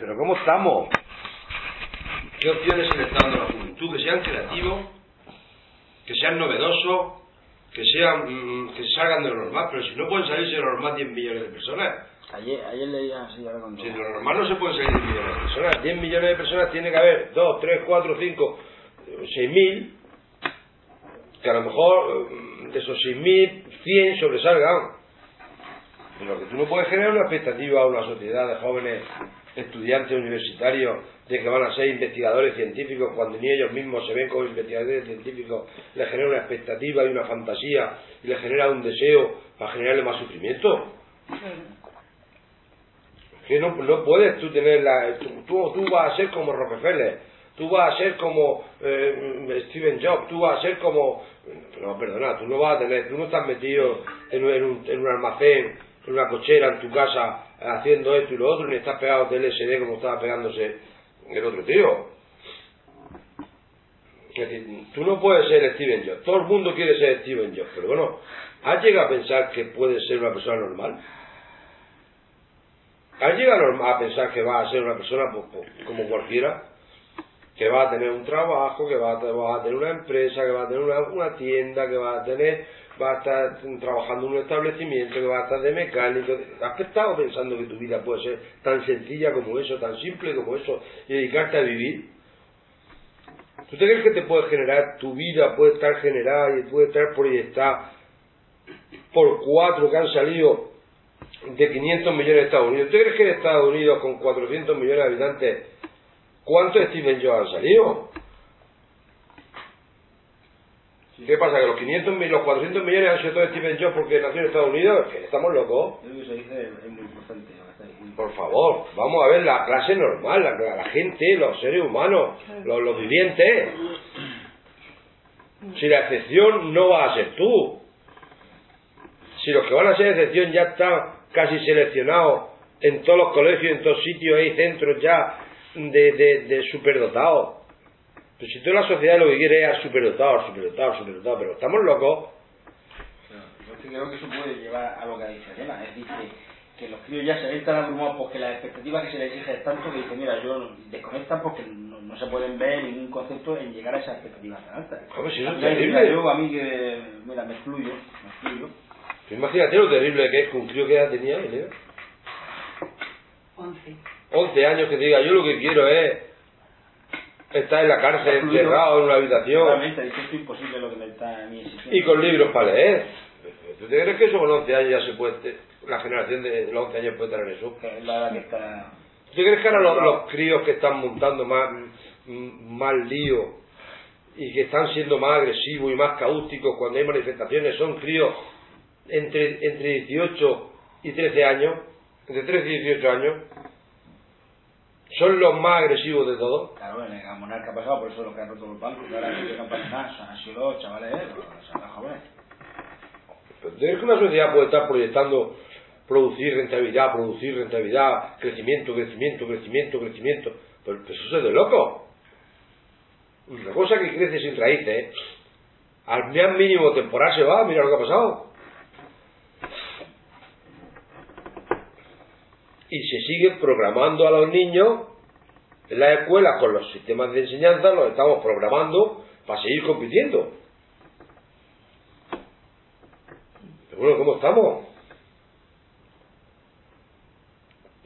Pero ¿cómo estamos? ¿Qué opciones se le está dando a la juventud? Que sean creativos, que sean novedosos, que salgan de lo normal, pero si no pueden salirse de lo normal 10 millones de personas. Ayer leía así algo. Si de lo normal no se pueden salir 10 millones de personas. 10 millones de personas tiene que haber 2, 3, 4, 5, 6 mil, que a lo mejor de esos 6 mil, 100 sobresalgan. Pero que tú no puedes generar una expectativa a una sociedad de jóvenes estudiantes universitarios de que van a ser investigadores científicos cuando ni ellos mismos se ven como investigadores científicos, les genera una expectativa y una fantasía y les genera un deseo para generarle más sufrimiento. Que no puedes tú tener tú vas a ser como Rockefeller, tú vas a ser como Steven Jobs, tú vas a ser como tú no vas a tener, tú no estás metido en un almacén, en una cochera, en tu casa, haciendo esto y lo otro, ni estás pegado del LSD como estaba pegándose el otro tío. Es decir, tú no puedes ser Steven Jobs. Todo el mundo quiere ser Steven Jobs, pero bueno, ¿has llegado a pensar que puedes ser una persona normal? ¿Has llegado a pensar que vas a ser una persona como cualquiera? Que vas a tener un trabajo, que vas a tener una empresa, que vas a tener una tienda, que vas a estar trabajando en un establecimiento, que vas a estar de mecánico. ¿Has estado pensando que tu vida puede ser tan sencilla como eso, tan simple como eso, y dedicarte a vivir? ¿Tú te crees que te puede generar, tu vida puede estar generada y puede estar proyectada por 4 que han salido de 500 millones de Estados Unidos? ¿Tú crees que en Estados Unidos, con 400 millones de habitantes, cuántos Steven Jobs han salido? ¿Qué pasa? ¿Que los 400 millones han sido todos Steven Jobs porque nació en Estados Unidos? ¿Estamos locos? Yo creo que eso dice es muy importante. Por favor, vamos a ver la clase normal, la gente, los seres humanos, los vivientes. Si la excepción no vas a ser tú. Si los que van a ser excepción ya están casi seleccionados en todos los colegios, en todos sitios, hay centros ya de superdotados. Pero si toda la sociedad lo que quiere es superdotado, pero estamos locos. Yo creo que eso puede llevar a lo que dice Elena, es decir, que los críos ya se ven tan abrumados porque las expectativas que se les exige es tanto que dicen, mira, yo desconectan porque no se pueden ver ningún concepto en llegar a esas expectativas tan altas. Joder, si eso es terrible. Yo a mí que, mira, me excluyo. Imagínate lo terrible que es que un crío que ya tenía, ¿eh? 11 años que te diga, yo lo que quiero es está en la cárcel, encerrado en una habitación. Realmente, es imposible lo que me está a mí exigiendo. Y con libros para leer. ¿Tú te crees que eso con 11 años ya se puede, la generación de los 11 años puede tener eso? ¿Tú te crees que ahora los críos que están montando más lío y que están siendo más agresivos y más caóticos cuando hay manifestaciones son críos entre 18 y 13 años? Entre 13 y 18 años. Son los más agresivos de todos. Claro, en el Monarca ha pasado, por eso lo que han roto los bancos, que ahora no llegan para nada, son así los chavales, son los jóvenes. Pero ¿tienes que una sociedad puede estar proyectando producir rentabilidad, crecimiento? Pero eso es de loco. Una cosa que crece sin raíces, al mínimo temporal se va, mira lo que ha pasado. Y se sigue programando a los niños en las escuelas con los sistemas de enseñanza, los estamos programando para seguir compitiendo. Pero bueno, ¿cómo estamos?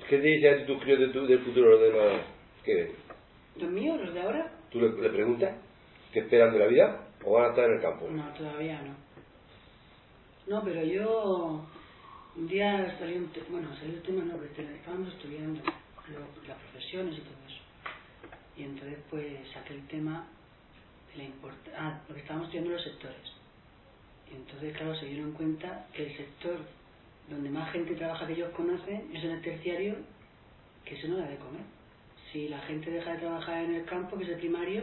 ¿Qué te dicen tus críos del futuro? ¿Los míos, los de ahora? ¿Tú le preguntas qué esperan de la vida o van a estar en el campo? No, todavía no. No, pero yo... Un día salió el tema, pero estábamos estudiando las profesiones y todo eso. Y entonces pues saqué el tema de la importancia, porque estábamos estudiando los sectores. Y entonces claro, se dieron cuenta que el sector donde más gente trabaja que ellos conocen es en el terciario, que eso no da de comer. Si la gente deja de trabajar en el campo, que es el primario,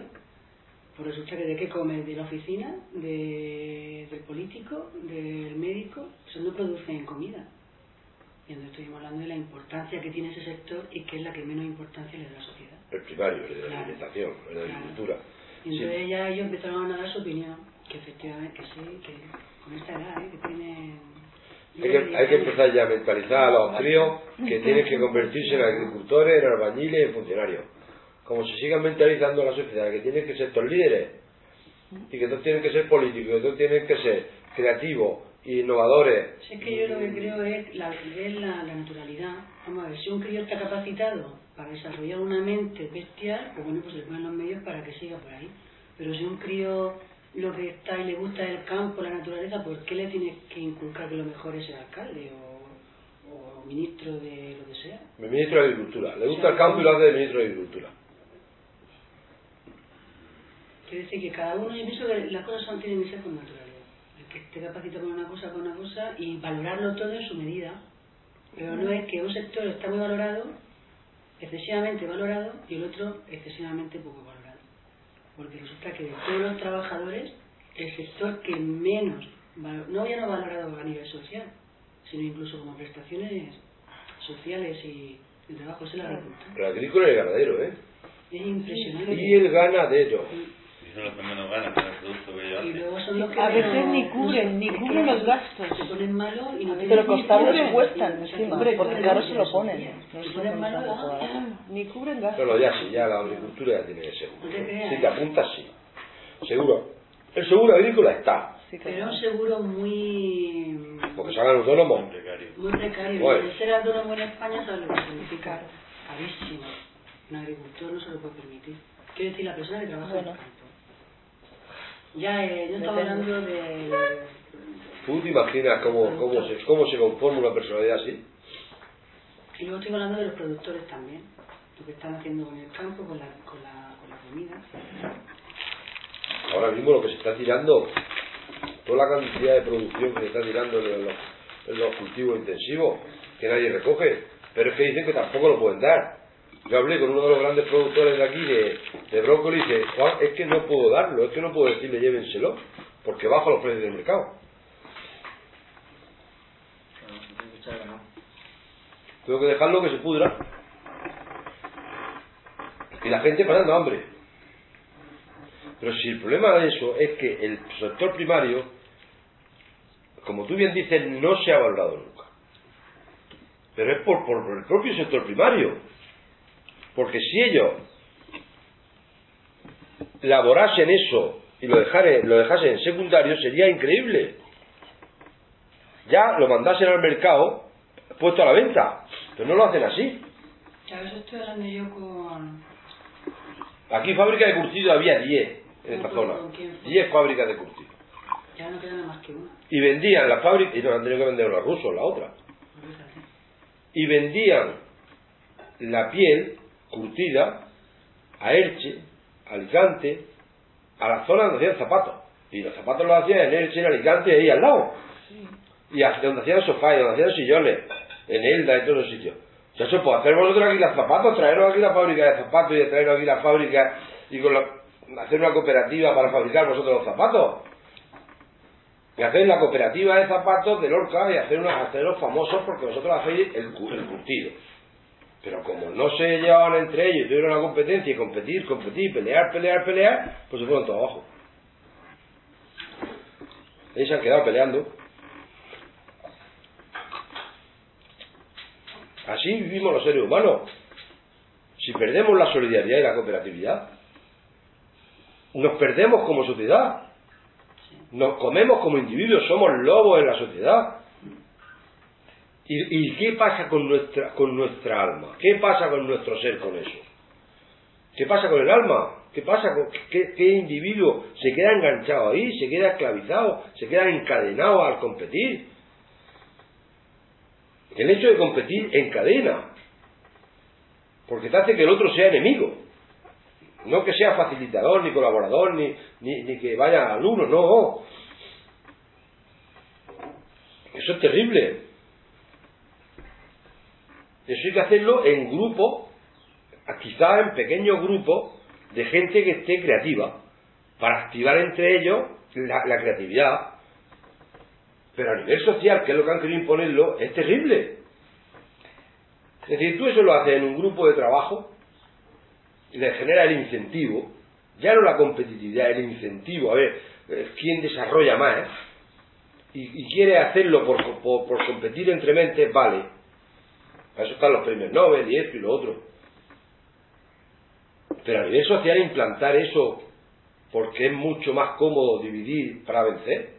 pues resulta que de qué comes, de la oficina, del político, del médico, eso no producen comida. Y entonces estuvimos hablando de la importancia que tiene ese sector y que es la que menos importancia le da a la sociedad. El primario, el de la alimentación, el de la agricultura. Y entonces ya ellos empezaron a dar su opinión, que efectivamente que sí, que con esta edad, que tienen... Hay que empezar ya a mentalizar a los críos que tienen que convertirse en agricultores, en albañiles, en funcionarios. Como se sigan mentalizando a la sociedad que tienen que ser estos líderes y que todos tienen que ser políticos, que todos tienen que ser creativos e innovadores. Es que yo lo que creo es la altivez, la naturalidad. Vamos a ver, si un crío está capacitado para desarrollar una mente bestial, pues bueno, pues se ponen los medios para que siga por ahí. Pero si un crío lo que está y le gusta el campo, la naturaleza, ¿por qué le tienes que inculcar que lo mejor es el alcalde o ministro de lo que sea? El ministro de Agricultura. Le gusta el campo y lo hace de ministro de Agricultura. Quiere decir que cada uno, yo pienso que las cosas tienen que ser con naturalidad. El que esté capacitado con una cosa y valorarlo todo en su medida. Pero no es que un sector está muy valorado, excesivamente valorado, y el otro excesivamente poco valorado. Porque resulta que de todos los trabajadores, el sector que menos, no ya no valorado a nivel social, sino incluso como prestaciones sociales y de trabajo, es el agricultor. El agrícola y el ganadero, ¿eh? Es impresionante. Y el ganadero. Y son los que menos ganan con el producto que ellos. Y luego son los que a veces menos, ni cubren los gastos. Se ponen malos y no tienen. Pero costarlos cuestan encima, porque claro se lo ponen. No se ponen malos, ni cubren gastos. Pero ya sí, ya la agricultura ya tiene que ser. Si te apuntas, sí. Seguro. El seguro agrícola está. Sí, claro. Pero un seguro muy... Porque se hagan autónomos. Muy precario. El ser autónomo en España sabe lo que significa. Carísimo. Un agricultor no se lo puede permitir. Quiero decir, la persona que trabaja en el campo. Ya, yo estaba hablando de... ¿Tú te imaginas cómo se conforma una personalidad así? Y luego estoy hablando de los productores también, lo que están haciendo con el campo, con la comida. Ahora mismo lo que se está tirando, toda la cantidad de producción que se está tirando en los cultivos intensivos, que nadie recoge, pero es que dicen que tampoco lo pueden dar. Yo hablé con uno de los grandes productores de aquí de brócoli y dije, Juan, es que no puedo darlo, es que no puedo decirle llévenselo, porque bajo los precios del mercado. Tengo que dejarlo que se pudra. Y la gente pasando hambre. Pero si el problema de eso es que el sector primario, como tú bien dices, no se ha valorado nunca. Pero es por el propio sector primario. Porque si ellos laborasen eso y lo dejasen en secundario, sería increíble. Ya lo mandasen al mercado puesto a la venta, pero no lo hacen así. A veces estoy hablando yo con... Aquí fábrica de curtido había 10 en esta zona. 10 fábricas de curtido. Ya no quedan más que una. Y vendían la fábrica, y no han tenido que vender los rusos, la otra. Y vendían la piel curtida a Elche, a Alicante, a la zona donde hacían zapatos. Y los zapatos los hacían en Elche, en Alicante, ahí al lado. Sí. Y donde hacían sofás, donde hacían sillones, en Elda, en todos los sitios. Ya eso, pues hacer vosotros aquí los zapatos, traeros aquí la fábrica de zapatos y traeros aquí la fábrica y hacer una cooperativa para fabricar vosotros los zapatos. Y hacer la cooperativa de zapatos de Lorca y hacer unos aceros famosos porque vosotros hacéis el curtido. Pero como no se llevaban entre ellos y tuvieron la competencia y competir, pelear, pues se fueron todos abajo. Ellos se han quedado peleando. Así vivimos los seres humanos. Si perdemos la solidaridad y la cooperatividad, nos perdemos como sociedad. Nos comemos como individuos, somos lobos en la sociedad. ¿Y qué pasa con nuestra alma? ¿Qué pasa con nuestro ser con eso? ¿Qué pasa con el alma? ¿Qué pasa con qué individuo se queda enganchado ahí, se queda esclavizado, se queda encadenado al competir? El hecho de competir encadena, porque te hace que el otro sea enemigo, no que sea facilitador, ni colaborador, ni que vaya al uno, no. Eso es terrible. Eso hay que hacerlo en grupo, quizás en pequeños grupos de gente que esté creativa, para activar entre ellos la creatividad. Pero a nivel social, que es lo que han querido imponerlo, es terrible. Es decir, tú eso lo haces en un grupo de trabajo, y le genera el incentivo, ya no la competitividad, el incentivo, a ver, ¿quién desarrolla más? y quiere hacerlo por competir entre mentes, vale. Para eso están los premios Nobel y esto y lo otro. Pero a nivel social implantar eso, porque es mucho más cómodo dividir para vencer.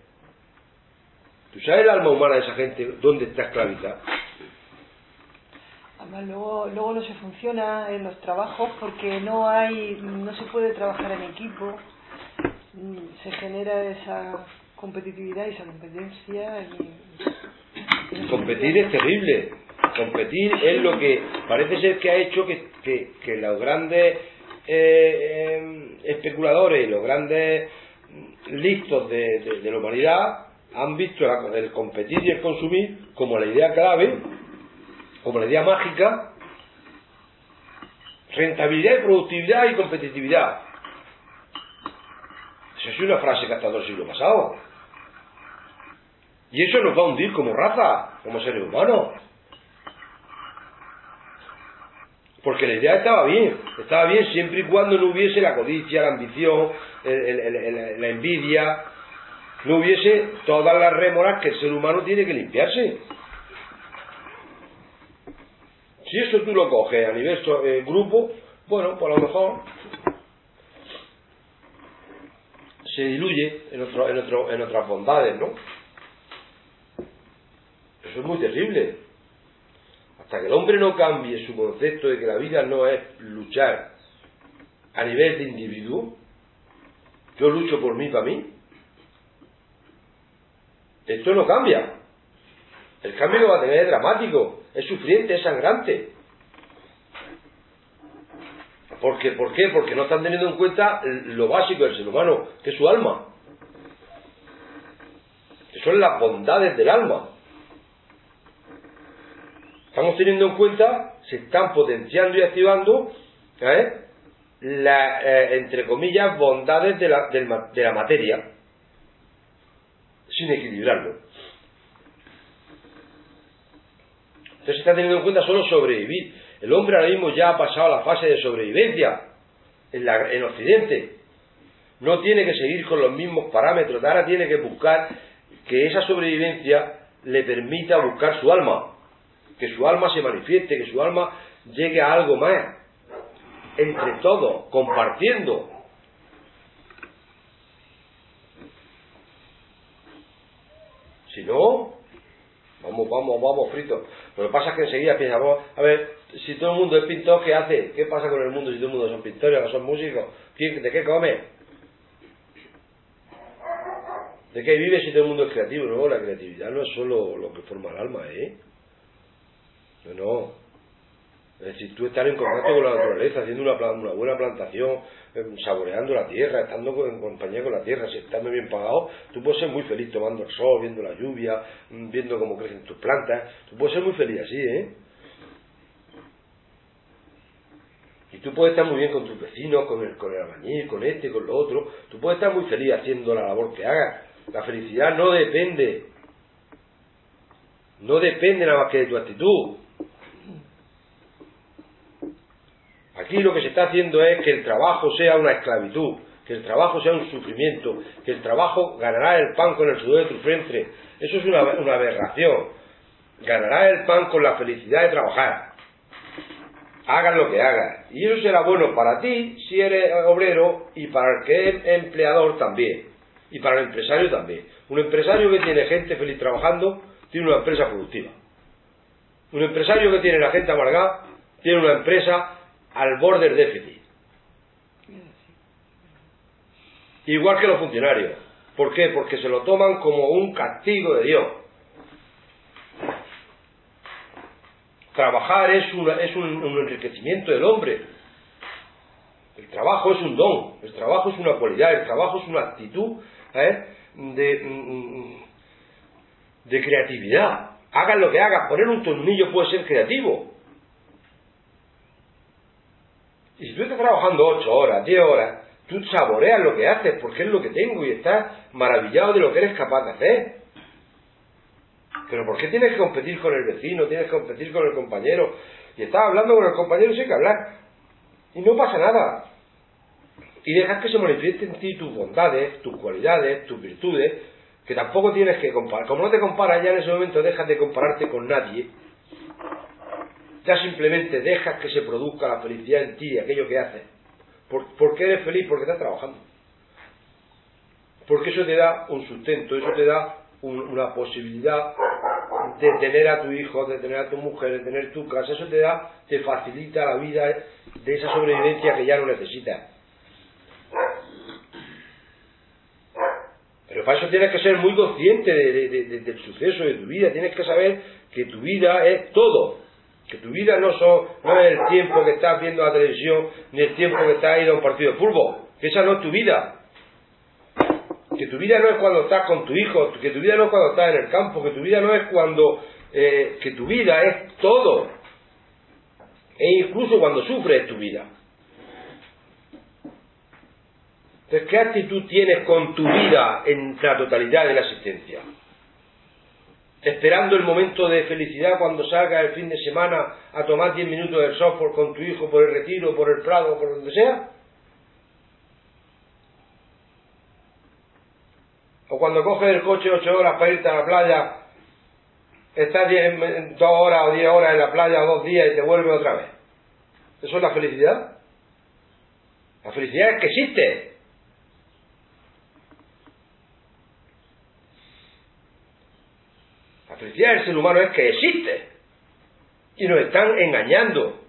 ¿Tú sabes el alma humana de esa gente dónde está esclavizada? Además luego no se funciona en los trabajos porque no se puede trabajar en equipo, se genera esa competitividad y esa competencia y competir es terrible. Competir es lo que parece ser que ha hecho que los grandes especuladores y los grandes listos de la humanidad han visto el competir y el consumir como la idea clave, como la idea mágica. Rentabilidad y productividad y competitividad. Esa es una frase que ha estado el siglo pasado. Y eso nos va a hundir como raza, como seres humanos. Porque la idea estaba bien siempre y cuando no hubiese la codicia, la ambición, la envidia, no hubiese todas las rémoras que el ser humano tiene que limpiarse. Si eso tú lo coges a nivel grupo, bueno, pues a lo mejor se diluye en otras bondades, ¿no? Eso es muy terrible. Hasta que el hombre no cambie su concepto de que la vida no es luchar a nivel de individuo, yo lucho por mí, para mí, esto no cambia. El cambio lo va a tener, es dramático, es sufriente, es sangrante. ¿Por qué? Porque no están teniendo en cuenta lo básico del ser humano, que es su alma, que son las bondades del alma. Estamos teniendo en cuenta, se están potenciando y activando, entre comillas, bondades de la materia, sin equilibrarlo. Entonces se está teniendo en cuenta solo sobrevivir. El hombre ahora mismo ya ha pasado la fase de sobrevivencia en Occidente. No tiene que seguir con los mismos parámetros, ahora tiene que buscar que esa sobrevivencia le permita buscar su alma. Que su alma se manifieste, que su alma llegue a algo más, entre todos, compartiendo. Si no, vamos fritos. Lo que pasa es que enseguida piensamos, a ver, si todo el mundo es pintor, ¿qué hace? ¿Qué pasa con el mundo si todo el mundo son pintores o son músicos? ¿De qué come? ¿De qué vive si todo el mundo es creativo? No, la creatividad no es solo lo que forma el alma, No, es decir, tú estar en contacto con la naturaleza, haciendo una buena plantación, saboreando la tierra, estando en compañía con la tierra, estando bien pagado, tú puedes ser muy feliz tomando el sol, viendo la lluvia, viendo cómo crecen tus plantas, tú puedes ser muy feliz así, y tú puedes estar muy bien con tus vecinos, con el albañil, con este, con lo otro, tú puedes estar muy feliz haciendo la labor que hagas. La felicidad no depende nada más que de tu actitud. Aquí lo que se está haciendo es que el trabajo sea una esclavitud, que el trabajo sea un sufrimiento, que el trabajo ganará el pan con el sudor de tu frente. Eso es una aberración. Ganará el pan con la felicidad de trabajar. Hagas lo que hagas. Y eso será bueno para ti si eres obrero y para el que es empleador también. Y para el empresario también. Un empresario que tiene gente feliz trabajando tiene una empresa productiva. Un empresario que tiene la gente amargada tiene una empresa al borde del déficit. Igual que los funcionarios. ¿Por qué? Porque se lo toman como un castigo de Dios. Trabajar es un enriquecimiento del hombre. El trabajo es un don, el trabajo es una cualidad, el trabajo es una actitud de creatividad. Hagas lo que hagas, poner un tornillo puede ser creativo. Y si tú estás trabajando 8 horas, 10 horas, tú saboreas lo que haces, porque es lo que tengo y estás maravillado de lo que eres capaz de hacer. Pero ¿por qué tienes que competir con el vecino? Tienes que competir con el compañero. Y estás hablando con el compañero y sí hay que hablar. Y no pasa nada. Y dejas que se manifiesten en ti tus bondades, tus cualidades, tus virtudes, que tampoco tienes que comparar. Como no te comparas ya en ese momento, dejas de compararte con nadie. Ya simplemente dejas que se produzca la felicidad en ti, aquello que haces. ¿Por qué eres feliz? Porque estás trabajando. Porque eso te da un sustento, eso te da una posibilidad de tener a tu hijo, de tener a tu mujer, de tener tu casa. Eso te facilita la vida de esa sobrevivencia que ya no necesitas. Pero para eso tienes que ser muy consciente del suceso de tu vida. Tienes que saber que tu vida es todo. Que tu vida no es el tiempo que estás viendo la televisión, ni el tiempo que estás ido a un partido de fútbol. Que esa no es tu vida. Que tu vida no es cuando estás con tu hijo, que tu vida no es cuando estás en el campo, que tu vida no es cuando... que tu vida es todo. E incluso cuando sufres tu vida. Entonces, ¿qué actitud tienes con tu vida en la totalidad de la existencia? Esperando el momento de felicidad cuando salgas el fin de semana a tomar 10 minutos del sol con tu hijo, por el retiro, por el prado, por donde sea. O cuando coges el coche 8 horas para irte a la playa, estás 2 horas o 10 horas en la playa o 2 días y te vuelves otra vez. ¿Eso es la felicidad? La felicidad es que existe. La felicidad del ser humano es que existe. Y nos están engañando,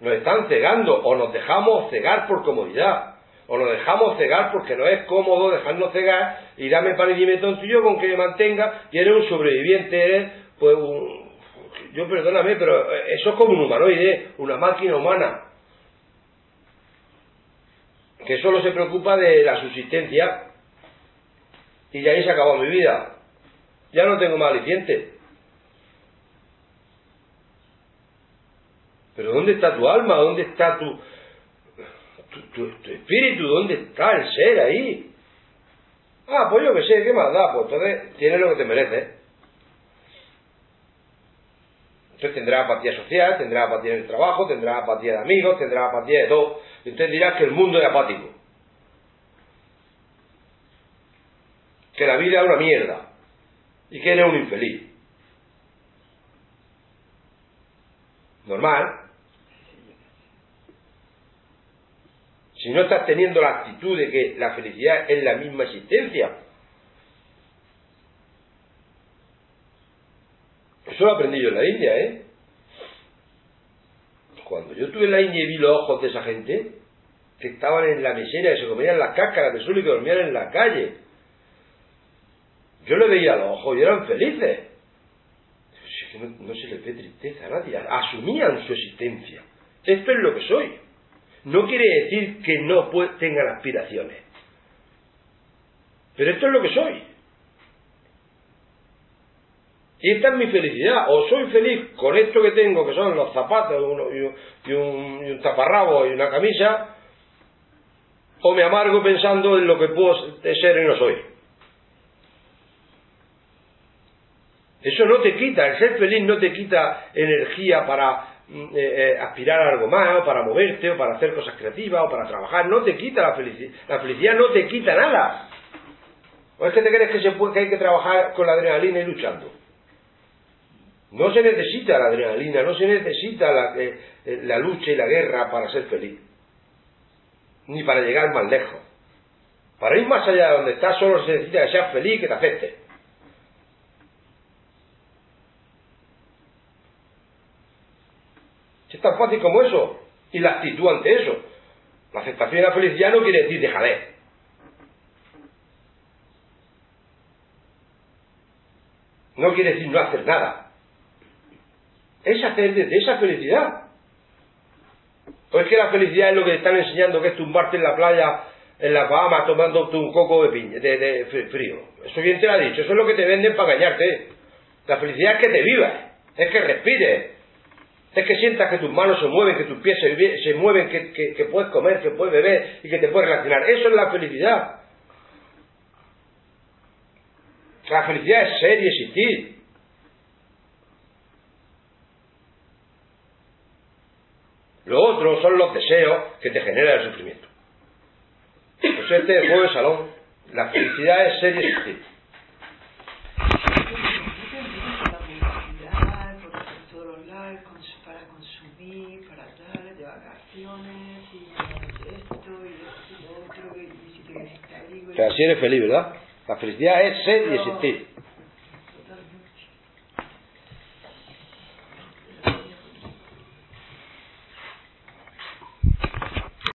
nos están cegando, o nos dejamos cegar por comodidad, o nos dejamos cegar porque no es cómodo dejarnos cegar y dame pan y dime tonto y yo con que me mantenga, y eres un sobreviviente, eres pues un... Yo perdóname, pero eso es como un humanoide, una máquina humana. Que solo se preocupa de la subsistencia y de ahí se acabó mi vida. Ya no tengo más aliciente. Pero ¿dónde está tu alma? ¿Dónde está tu espíritu? ¿Dónde está el ser ahí? Ah, pues yo qué sé, ¿qué más da? Pues entonces tienes lo que te mereces. Entonces tendrás apatía social, tendrás apatía en el trabajo, tendrás apatía de amigos, tendrás apatía de todo. Entonces dirás que el mundo es apático. Que la vida es una mierda. Y que eres un infeliz. Normal. Si no estás teniendo la actitud de que la felicidad es la misma existencia. Eso lo aprendí yo en la India, ¿eh? Cuando yo estuve en la India y vi los ojos de esa gente, que estaban en la miseria, que se comían las cáscaras de sol y que dormían en la calle. Yo le veía los ojos y eran felices. No se les ve tristeza a nadie. Asumían su existencia. Esto es lo que soy. No quiere decir que no tengan aspiraciones. Pero esto es lo que soy. Y esta es mi felicidad. O soy feliz con esto que tengo, que son los zapatos y un taparrabo y una camisa, o me amargo pensando en lo que puedo ser y no soy. Eso no te quita, el ser feliz no te quita energía para aspirar a algo más, o para moverte, o para hacer cosas creativas, o para trabajar. No te quita la felicidad. La felicidad no te quita nada. ¿O es que te crees que hay que trabajar con la adrenalina y luchando? No se necesita la adrenalina, no se necesita la lucha y la guerra para ser feliz. Ni para llegar más lejos. Para ir más allá de donde estás, solo se necesita que seas feliz y que te aceptes. Es tan fácil como eso. Y la actitud ante eso. La aceptación y la felicidad no quiere decir dejadez. No quiere decir no hacer nada. Es hacer desde esa felicidad. ¿O es que la felicidad es lo que te están enseñando, que es tumbarte en la playa, en las Bahamas, tomándote un coco de frío? Eso bien te lo ha dicho. Eso es lo que te venden para engañarte. La felicidad es que te vivas. Es que respires. Es que sientas que tus manos se mueven, que tus pies se mueven, que puedes comer, que puedes beber y que te puedes relacionar. Eso es la felicidad. La felicidad es ser y existir. Lo otro son los deseos que te genera el sufrimiento. Pues este es el juego de salón. La felicidad es ser y existir. vacaciones y esto y lo otro. Y si eres feliz, ¿verdad? La felicidad es ser y existir.